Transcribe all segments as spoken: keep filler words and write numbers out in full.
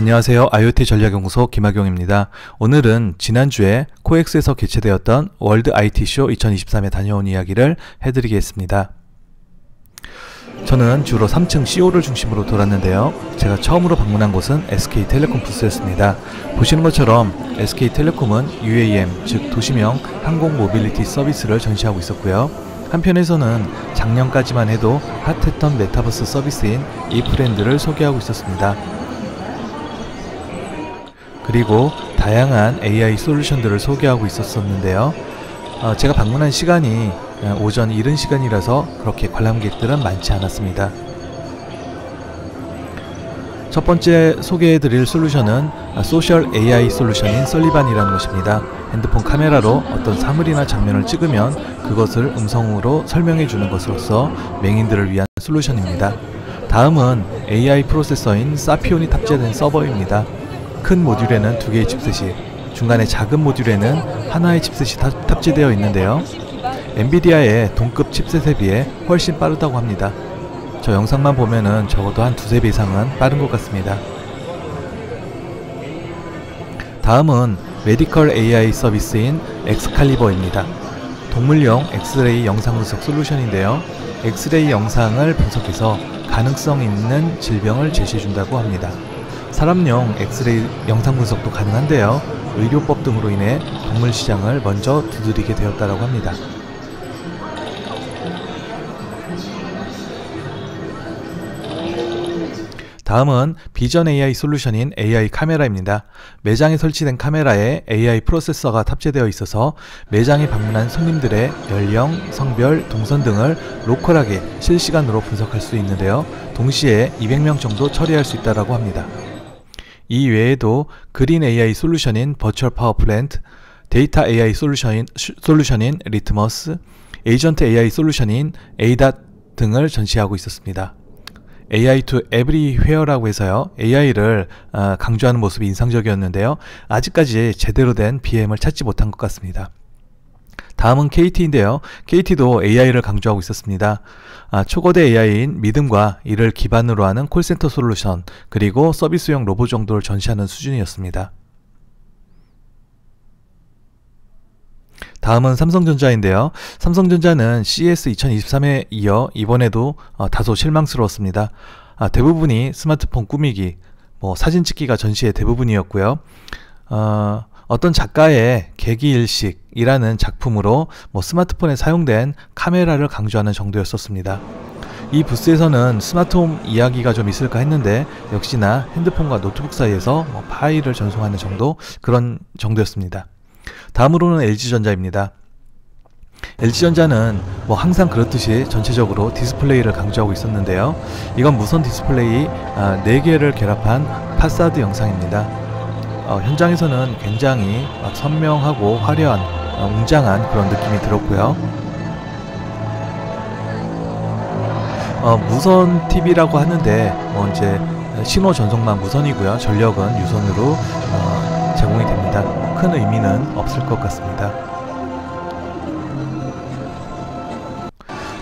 안녕하세요. 아이오티 전략연구소 김학용입니다. 오늘은 지난주에 코엑스에서 개최되었던 월드 아이티 쇼 이천이십삼에 다녀온 이야기를 해드리겠습니다. 저는 주로 삼 층 씨오를 중심으로 돌았는데요. 제가 처음으로 방문한 곳은 에스케이텔레콤 부스였습니다. 보시는 것처럼 에스케이텔레콤은 유에이엠, 즉 도시명 항공 모빌리티 서비스를 전시하고 있었고요. 한편에서는 작년까지만 해도 핫했던 메타버스 서비스인 이 브랜드를 소개하고 있었습니다. 그리고 다양한 에이아이 솔루션들을 소개하고 있었었는데요. 어, 제가 방문한 시간이 오전 이른 시간이라서 그렇게 관람객들은 많지 않았습니다. 첫 번째 소개해드릴 솔루션은 소셜 에이아이 솔루션인 설리반이라는 것입니다. 핸드폰 카메라로 어떤 사물이나 장면을 찍으면 그것을 음성으로 설명해주는 것으로서 맹인들을 위한 솔루션입니다. 다음은 에이아이 프로세서인 사피온이 탑재된 서버입니다. 큰 모듈에는 두 개의 칩셋이, 중간에 작은 모듈에는 하나의 칩셋이 탑, 탑재되어 있는데요. 엔비디아의 동급 칩셋에 비해 훨씬 빠르다고 합니다. 저 영상만 보면은 적어도 한 두세 배 이상은 빠른 것 같습니다. 다음은 메디컬 에이아이 서비스인 엑스칼리버입니다. 동물용 엑스레이 영상 분석 솔루션인데요. 엑스레이 영상을 분석해서 가능성 있는 질병을 제시해준다고 합니다. 사람용 엑스레이 영상 분석도 가능한데요. 의료법 등으로 인해 동물 시장을 먼저 두드리게 되었다고 합니다. 다음은 비전 에이아이 솔루션인 에이아이 카메라입니다. 매장에 설치된 카메라에 에이아이 프로세서가 탑재되어 있어서 매장에 방문한 손님들의 연령, 성별, 동선 등을 로컬하게 실시간으로 분석할 수 있는데요. 동시에 이백 명 정도 처리할 수 있다고 합니다. 이 외에도 그린 에이아이 솔루션인 버추얼 파워 플랜트, 데이터 에이아이 솔루션인, 솔루션인 리트머스, 에이전트 에이아이 솔루션인 에이닷 등을 전시하고 있었습니다. 에이아이 to everywhere라고 해서요, 에이아이를 강조하는 모습이 인상적이었는데요. 아직까지 제대로 된 비엠을 찾지 못한 것 같습니다. 다음은 케이티인데요. 케이티도 에이아이를 강조하고 있었습니다. 아, 초거대 에이아이인 믿음과 이를 기반으로 하는 콜센터 솔루션, 그리고 서비스용 로봇 정도를 전시하는 수준이었습니다. 다음은 삼성전자인데요. 삼성전자는 씨이에스 이천이십삼에 이어 이번에도 어, 다소 실망스러웠습니다. 아, 대부분이 스마트폰 꾸미기, 뭐 사진 찍기가 전시의 대부분이었고요. 어, 어떤 작가의 개기일식이라는 작품으로 뭐 스마트폰에 사용된 카메라를 강조하는 정도였었습니다. 이 부스에서는 스마트홈 이야기가 좀 있을까 했는데 역시나 핸드폰과 노트북 사이에서 뭐 파일을 전송하는 정도, 그런 정도였습니다. 다음으로는 엘지전자입니다. 엘지전자는 뭐 항상 그렇듯이 전체적으로 디스플레이를 강조하고 있었는데요. 이건 무선 디스플레이 네 개를 결합한 파사드 영상입니다. 어, 현장에서는 굉장히 막 선명하고 화려한, 어, 웅장한 그런 느낌이 들었고요. 어, 무선 티비라고 하는데 뭐 이제 신호 전송만 무선이고요. 전력은 유선으로 어, 제공이 됩니다. 큰 의미는 없을 것 같습니다.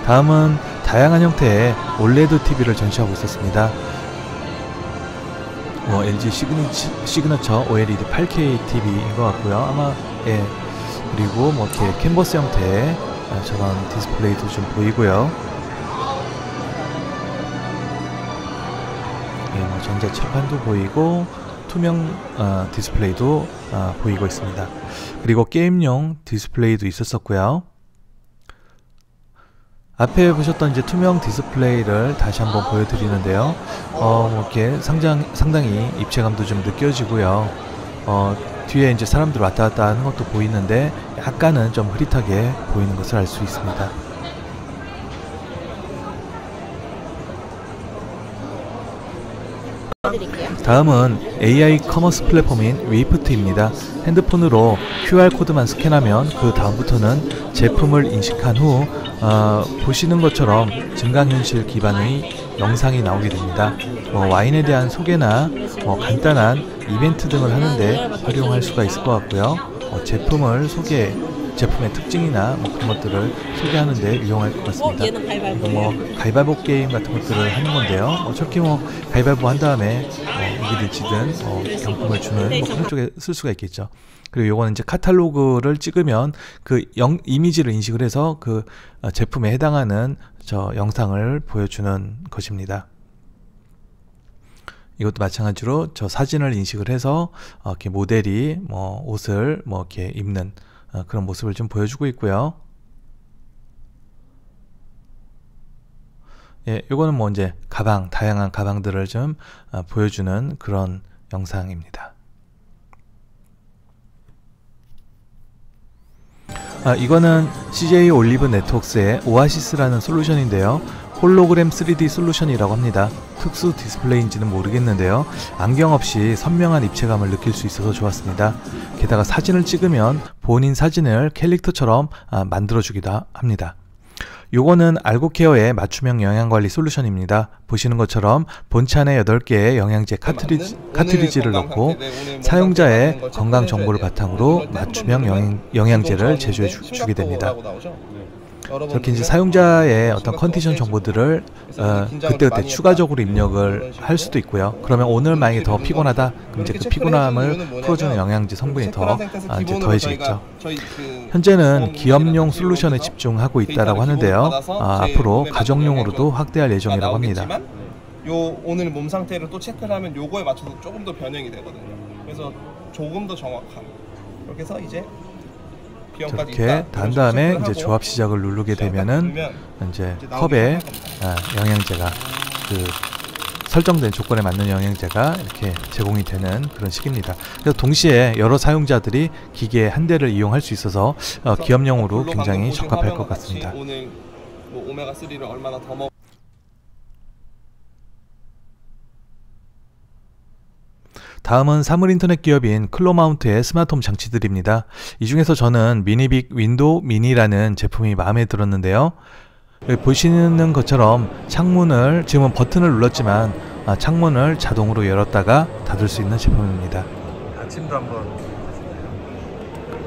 다음은 다양한 형태의 올레드 티비를 전시하고 있었습니다. 뭐 엘지 시그니처, 시그니처 오엘이디 팔케이 티비인 것 같고요. 아마 예. 그리고 뭐 이렇게 캔버스 형태의 저런 디스플레이도 좀 보이고요. 예, 뭐 전자 철판도 보이고. 투명 어, 디스플레이도 어, 보이고 있습니다. 그리고 게임용 디스플레이도 있었었고요. 앞에 보셨던 이제 투명 디스플레이를 다시 한번 보여드리는데요. 어, 이렇게 상장, 상당히 입체감도 좀 느껴지고요. 어, 뒤에 이제 사람들 왔다 갔다 하는 것도 보이는데 약간은 좀 흐릿하게 보이는 것을 알 수 있습니다. 다음은 에이아이 커머스 플랫폼인 위프트입니다. 핸드폰으로 큐알코드만 스캔하면 그 다음부터는 제품을 인식한 후 어, 보시는 것처럼 증강현실 기반의 영상이 나오게 됩니다. 뭐, 와인에 대한 소개나 뭐, 간단한 이벤트 등을 하는데 활용할 수가 있을 것 같고요. 어, 제품을 소개, 제품의 특징이나 뭐 그런 것들을 소개하는 데 이용할 것 같습니다. 어, 뭐 가위바위보 게임 같은 것들을 하는 건데요. 어, 특히 뭐 가위바위보 한 다음에 어, 이기든 지든 어, 경품을 주는 뭐 그런 쪽에 쓸 수가 있겠죠. 그리고 요거는 이제 카탈로그를 찍으면 그 영, 이미지를 인식을 해서 그 제품에 해당하는 저 영상을 보여주는 것입니다. 이것도 마찬가지로 저 사진을 인식을 해서 이렇게 모델이 뭐 옷을 뭐 이렇게 입는 그런 모습을 좀 보여주고 있고요. 예, 요거는 뭐 이제 가방, 다양한 가방들을 좀 보여주는 그런 영상입니다. 아, 이거는 씨제이 올리브 네트워크스의 오아시스라는 솔루션인데요. 홀로그램 쓰리디 솔루션이라고 합니다. 특수 디스플레이인지는 모르겠는데요. 안경 없이 선명한 입체감을 느낄 수 있어서 좋았습니다. 게다가 사진을 찍으면 본인 사진을 캐릭터처럼 아, 만들어주기도 합니다. 요거는 알고케어의 맞춤형 영양관리 솔루션입니다. 보시는 것처럼 본체 안에 여덟 개의 영양제 카트리지, 카트리지를 넣고 사용자의 건강 정보를 바탕으로 맞춤형 영양, 영양제를 제조해 주, 주게 됩니다. 저렇게 이제 사용자의 어떤 컨디션 정보들을 어, 그때그때 추가적으로 입력을 할 수도 있고요. 그러면 오늘 만약에 더 피곤하다, 그럼 이제 그 피곤함을 풀어주는 영양제 성분이 더 아, 이제 더해지겠죠. 현재는 기업용 솔루션에 집중하고 있다라고 하는데요. 아, 앞으로 가정용으로도 확대할 예정이라고 합니다. 요 오늘 몸 상태를 또 체크를 하면 요거에 맞춰서 조금 더 변형이 되거든요. 그래서 조금 더 정확한. 이렇게 해서 이제 이렇게 단 다음에 이제 조합 시작을 누르게 되면은 이제 컵에 영양제가 그 설정된 조건에 맞는 영양제가 이렇게 제공이 되는 그런 식입니다. 그래서 동시에 여러 사용자들이 기계 한 대를 이용할 수 있어서 어 기업용으로 굉장히 적합할 것 같습니다. 오늘 뭐 오메가 쓰리를 얼마나 더 먹 다음은 사물인터넷 기업인 클로마운트의 스마트홈 장치들입니다. 이 중에서 저는 미니빅 윈도우 미니라는 제품이 마음에 들었는데요. 여기 보시는 것처럼 창문을, 지금은 버튼을 눌렀지만 아, 창문을 자동으로 열었다가 닫을 수 있는 제품입니다. 아침도 한번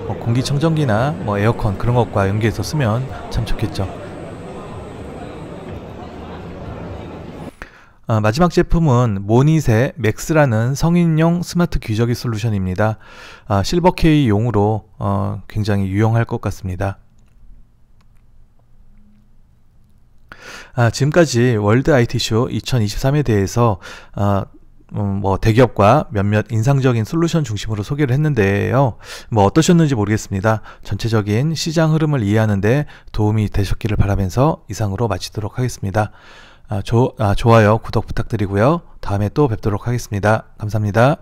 뭐 공기청정기나 뭐 에어컨 그런 것과 연계해서 쓰면 참 좋겠죠. 아, 마지막 제품은 모닛의 맥스라는 성인용 스마트 귀저귀 솔루션입니다. 아, 실버K 용으로 어, 굉장히 유용할 것 같습니다. 아, 지금까지 월드 아이티쇼 이천이십삼에 대해서 아, 음, 뭐 대기업과 몇몇 인상적인 솔루션 중심으로 소개를 했는데요. 뭐 어떠셨는지 모르겠습니다. 전체적인 시장 흐름을 이해하는데 도움이 되셨기를 바라면서 이상으로 마치도록 하겠습니다. 아, 조, 아, 좋아요, 구독 부탁드리고요. 다음에 또 뵙도록 하겠습니다. 감사합니다.